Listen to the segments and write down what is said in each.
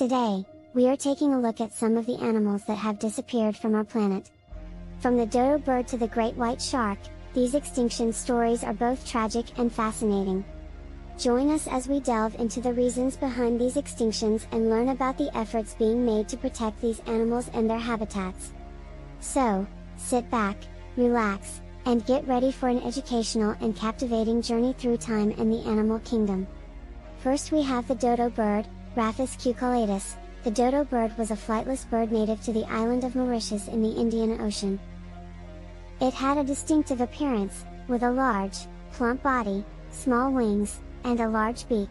Today, we are taking a look at some of the animals that have disappeared from our planet. From the dodo bird to the great white shark, these extinction stories are both tragic and fascinating. Join us as we delve into the reasons behind these extinctions and learn about the efforts being made to protect these animals and their habitats. So, sit back, relax, and get ready for an educational and captivating journey through time and the animal kingdom. First we have the dodo bird, Raphus cucullatus. The dodo bird was a flightless bird native to the island of Mauritius in the Indian Ocean. It had a distinctive appearance, with a large, plump body, small wings, and a large beak.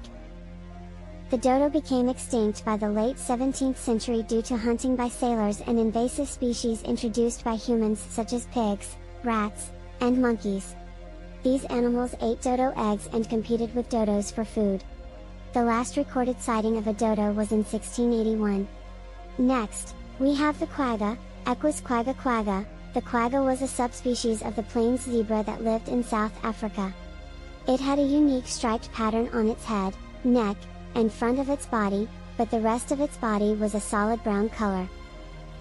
The dodo became extinct by the late 17th century due to hunting by sailors and invasive species introduced by humans such as pigs, rats, and monkeys. These animals ate dodo eggs and competed with dodos for food. The last recorded sighting of a dodo was in 1681. Next, we have the quagga, Equus quagga quagga. The quagga was a subspecies of the plains zebra that lived in South Africa. It had a unique striped pattern on its head, neck, and front of its body, but the rest of its body was a solid brown color.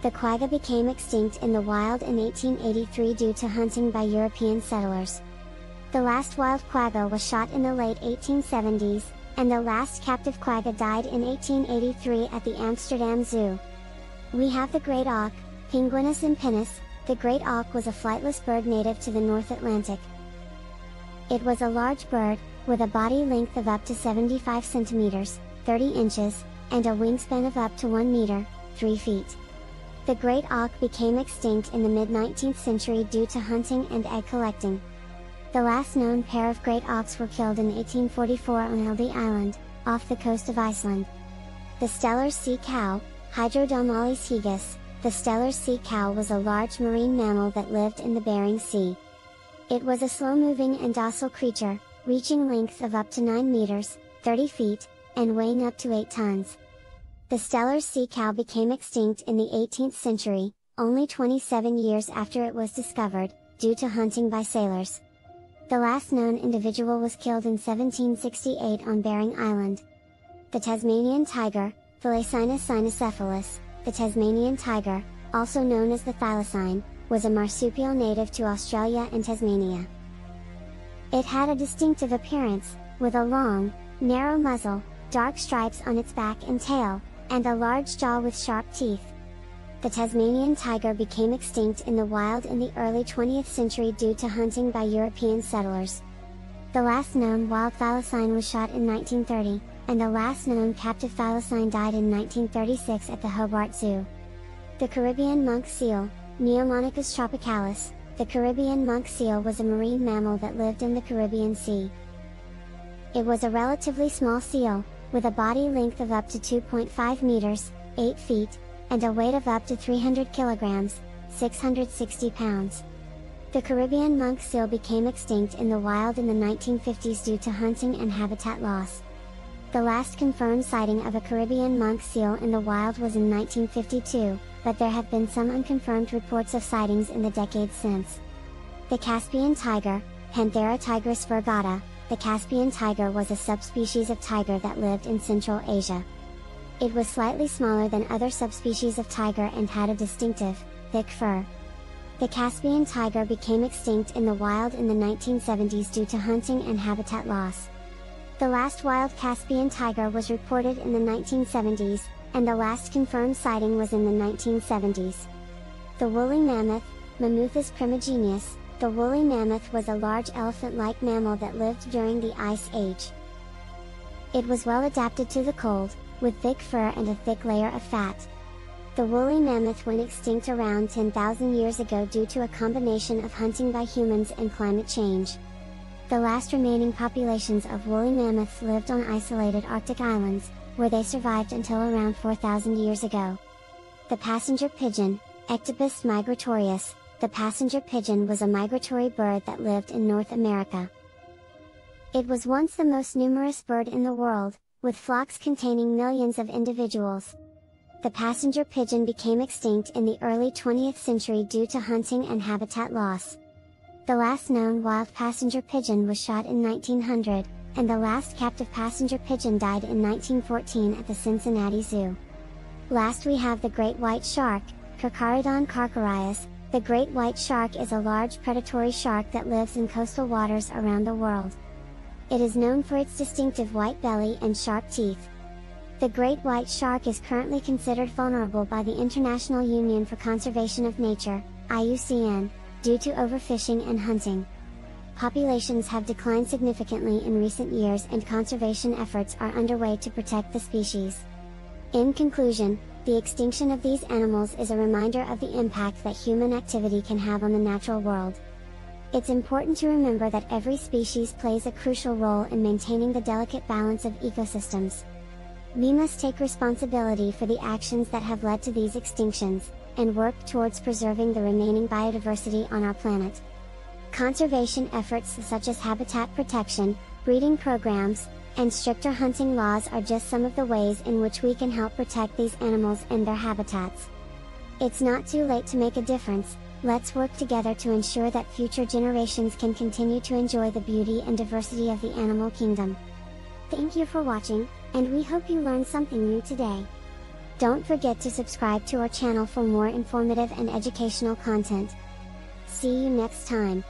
The quagga became extinct in the wild in 1883 due to hunting by European settlers. The last wild quagga was shot in the late 1870s, and the last captive quagga died in 1883 at the Amsterdam Zoo. We have the great auk, Pinguinus impennis. The great auk was a flightless bird native to the North Atlantic. It was a large bird, with a body length of up to 75 centimeters, 30 inches, and a wingspan of up to 1 meter, 3 feet. The great auk became extinct in the mid-19th century due to hunting and egg collecting. The last known pair of great auks were killed in 1844 on Eldey Island, off the coast of Iceland. The stellar sea cow, Hydrodamalis gigas. The stellar sea cow was a large marine mammal that lived in the Bering Sea. It was a slow-moving and docile creature, reaching lengths of up to 9 meters, 30 feet, and weighing up to 8 tons. The stellar sea cow became extinct in the 18th century, only 27 years after it was discovered, due to hunting by sailors. The last known individual was killed in 1768 on Bering Island. The Tasmanian tiger, Thylacinus cynocephalus. The Tasmanian tiger, also known as the thylacine, was a marsupial native to Australia and Tasmania. It had a distinctive appearance, with a long, narrow muzzle, dark stripes on its back and tail, and a large jaw with sharp teeth. The Tasmanian tiger became extinct in the wild in the early 20th century due to hunting by European settlers. The last known wild thylacine was shot in 1930, and the last known captive thylacine died in 1936 at the Hobart Zoo. The Caribbean monk seal, Neomonachus tropicalis. The Caribbean monk seal was a marine mammal that lived in the Caribbean Sea. It was a relatively small seal, with a body length of up to 2.5 meters, 8 feet, and a weight of up to 300 kilograms, 660 pounds. The Caribbean monk seal became extinct in the wild in the 1950s due to hunting and habitat loss. The last confirmed sighting of a Caribbean monk seal in the wild was in 1952, but there have been some unconfirmed reports of sightings in the decades since. The Caspian tiger, Panthera tigris virgata. The Caspian tiger was a subspecies of tiger that lived in Central Asia. It was slightly smaller than other subspecies of tiger and had a distinctive, thick fur. The Caspian tiger became extinct in the wild in the 1970s due to hunting and habitat loss. The last wild Caspian tiger was reported in the 1970s, and the last confirmed sighting was in the 1970s. The woolly mammoth, Mammuthus primigenius. The woolly mammoth was a large elephant-like mammal that lived during the Ice Age. It was well adapted to the cold, with thick fur and a thick layer of fat. The woolly mammoth went extinct around 10,000 years ago due to a combination of hunting by humans and climate change. The last remaining populations of woolly mammoths lived on isolated Arctic islands, where they survived until around 4,000 years ago. The passenger pigeon, Ectopistes migratorius. The passenger pigeon was a migratory bird that lived in North America. It was once the most numerous bird in the world, with flocks containing millions of individuals. The passenger pigeon became extinct in the early 20th century due to hunting and habitat loss. The last known wild passenger pigeon was shot in 1900, and the last captive passenger pigeon died in 1914 at the Cincinnati Zoo. Last we have the great white shark, Carcharodon carcharias. The great white shark is a large predatory shark that lives in coastal waters around the world. It is known for its distinctive white belly and sharp teeth. The great white shark is currently considered vulnerable by the International Union for Conservation of Nature, IUCN, due to overfishing and hunting. Populations have declined significantly in recent years and conservation efforts are underway to protect the species. In conclusion, the extinction of these animals is a reminder of the impact that human activity can have on the natural world. It's important to remember that every species plays a crucial role in maintaining the delicate balance of ecosystems. We must take responsibility for the actions that have led to these extinctions, and work towards preserving the remaining biodiversity on our planet. Conservation efforts such as habitat protection, breeding programs, and stricter hunting laws are just some of the ways in which we can help protect these animals and their habitats. It's not too late to make a difference. Let's work together to ensure that future generations can continue to enjoy the beauty and diversity of the animal kingdom. Thank you for watching, and we hope you learned something new today. Don't forget to subscribe to our channel for more informative and educational content. See you next time.